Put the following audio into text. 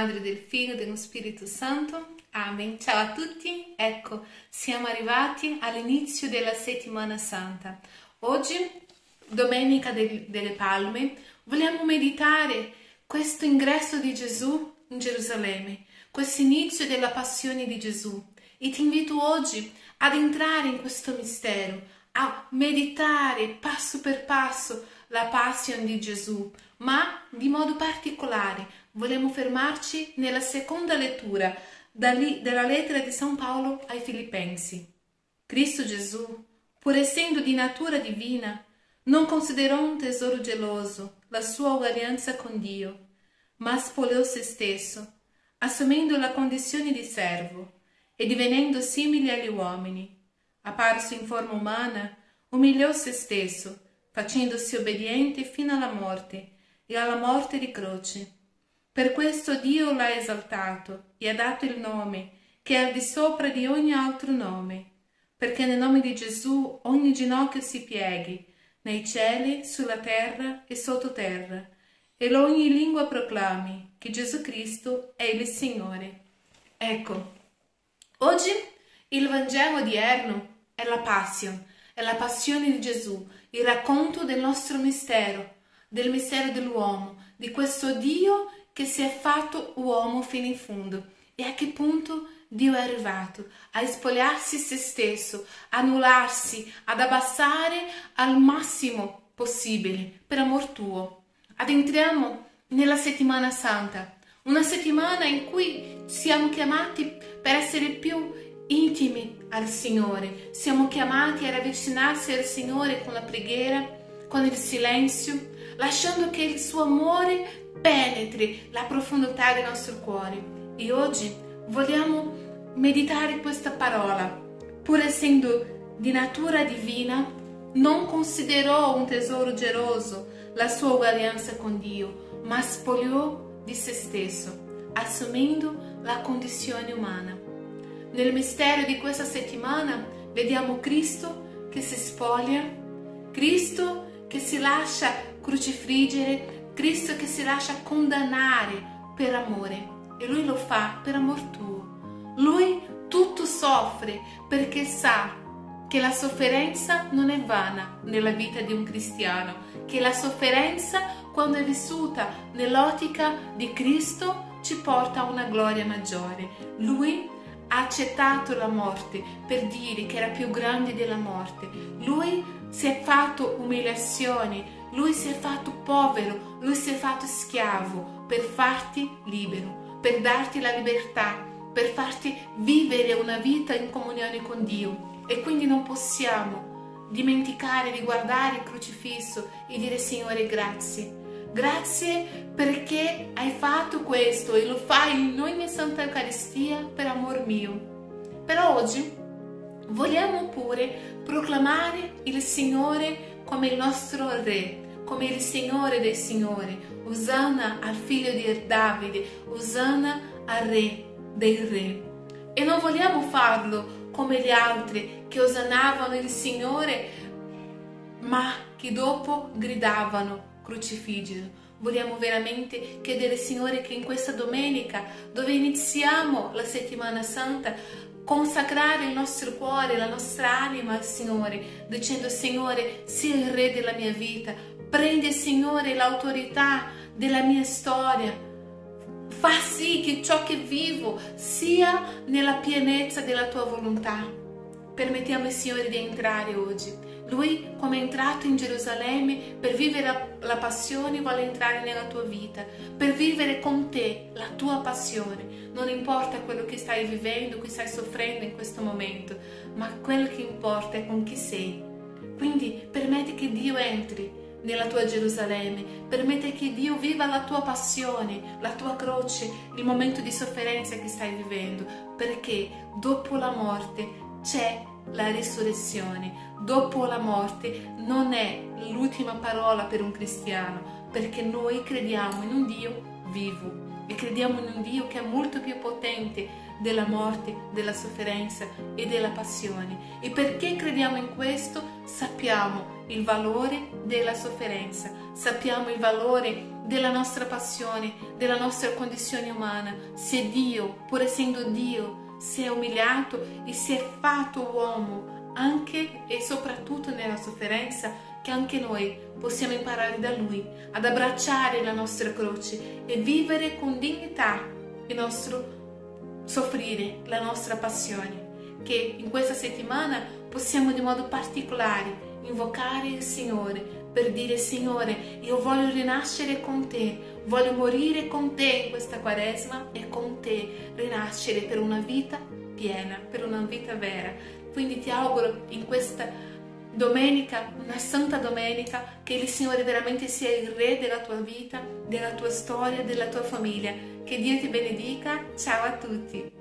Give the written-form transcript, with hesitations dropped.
Madre, del Figlio e dello Spirito Santo. Amen. Ciao a tutti, ecco, siamo arrivati all'inizio della Settimana Santa. Oggi, Domenica delle Palme, vogliamo meditare questo ingresso di Gesù in Gerusalemme, questo inizio della passione di Gesù. E ti invito oggi ad entrare in questo mistero, a meditare passo per passo la passione di Gesù, ma di modo particolare vogliamo fermarci nella seconda lettura della lettera di San Paolo ai Filippensi. Cristo Gesù, pur essendo di natura divina, non considerò un tesoro geloso la sua uguaglianza con Dio, ma spogliò se stesso, assumendo la condizione di servo e divenendo simile agli uomini. Apparso in forma umana, umiliò se stesso, facendosi obbediente fino alla morte e alla morte di croce. Per questo Dio l'ha esaltato e ha dato il nome che è al di sopra di ogni altro nome, perché nel nome di Gesù ogni ginocchio si pieghi, nei cieli, sulla terra e sottoterra, e ogni lingua proclami che Gesù Cristo è il Signore. Ecco, oggi il Vangelo odierno è la passione di Gesù, il racconto del nostro mistero, del mistero dell'uomo, di questo Dio che si è fatto uomo fino in fondo. E a che punto Dio è arrivato? A spogliarsi se stesso, annullarsi, ad abbassare al massimo possibile per amor tuo. Adentriamo nella Settimana Santa, una settimana in cui siamo chiamati per essere più intimi al Signore, siamo chiamati ad avvicinarsi al Signore con la preghiera, con il silenzio, lasciando che il suo amore penetri la profondità del nostro cuore. E oggi vogliamo meditare questa parola. Pur essendo di natura divina, non considerò un tesoro geloso la sua uguaglianza con Dio, ma spogliò di se stesso, assumendo la condizione umana. Nel mistero di questa settimana vediamo Cristo che si spoglia, Cristo che si lascia crocifiggere, Cristo che si lascia condannare per amore, e Lui lo fa per amor tuo. Lui tutto soffre perché sa che la sofferenza non è vana nella vita di un cristiano, che la sofferenza, quando è vissuta nell'ottica di Cristo, ci porta a una gloria maggiore. Lui ha accettato la morte per dire che era più grande della morte. Lui si è fatto umiliazione, Lui si è fatto povero, Lui si è fatto schiavo per farti libero, per darti la libertà, per farti vivere una vita in comunione con Dio. E quindi non possiamo dimenticare di guardare il crocifisso e dire: Signore, grazie. Grazie perché hai fatto questo e lo fai in ogni Santa Eucaristia per amor mio. Però oggi vogliamo pure proclamare il Signore come il nostro Re, come il Signore dei Signori. Osanna al figlio di Davide, Osanna al Re dei Re. E non vogliamo farlo come gli altri che osannavano il Signore, ma che dopo gridavano: Crocifiggilo. Vogliamo veramente chiedere, Signore, che in questa domenica, dove iniziamo la Settimana Santa, consacrare il nostro cuore, la nostra anima al Signore, dicendo: Signore, sii il Re della mia vita, prendi, Signore, l'autorità della mia storia, fa sì che ciò che vivo sia nella pienezza della Tua volontà. Permettiamo al Signore di entrare oggi. Lui, come è entrato in Gerusalemme per vivere la passione, vuole entrare nella tua vita, per vivere con te la tua passione. Non importa quello che stai vivendo, che stai soffrendo in questo momento, ma quello che importa è con chi sei. Quindi permetti che Dio entri nella tua Gerusalemme, permette che Dio viva la tua passione, la tua croce, il momento di sofferenza che stai vivendo, perché dopo la morte c'è la risurrezione. Dopo la morte non è l'ultima parola per un cristiano, perché noi crediamo in un Dio vivo e crediamo in un Dio che è molto più potente della morte, della sofferenza e della passione. E perché crediamo in questo, sappiamo il valore della sofferenza, sappiamo il valore della nostra passione, della nostra condizione umana, se Dio, pur essendo Dio, si è umiliato e si è fatto uomo, anche e soprattutto nella sofferenza, che anche noi possiamo imparare da Lui ad abbracciare la nostra croce e vivere con dignità il nostro soffrire, la nostra passione, che in questa settimana possiamo in modo particolare invocare il Signore per dire: Signore, io voglio rinascere con Te, voglio morire con Te in questa Quaresima e con Te rinascere per una vita piena, per una vita vera. Quindi ti auguro in questa domenica, una santa domenica, che il Signore veramente sia il Re della tua vita, della tua storia, della tua famiglia. Che Dio ti benedica. Ciao a tutti!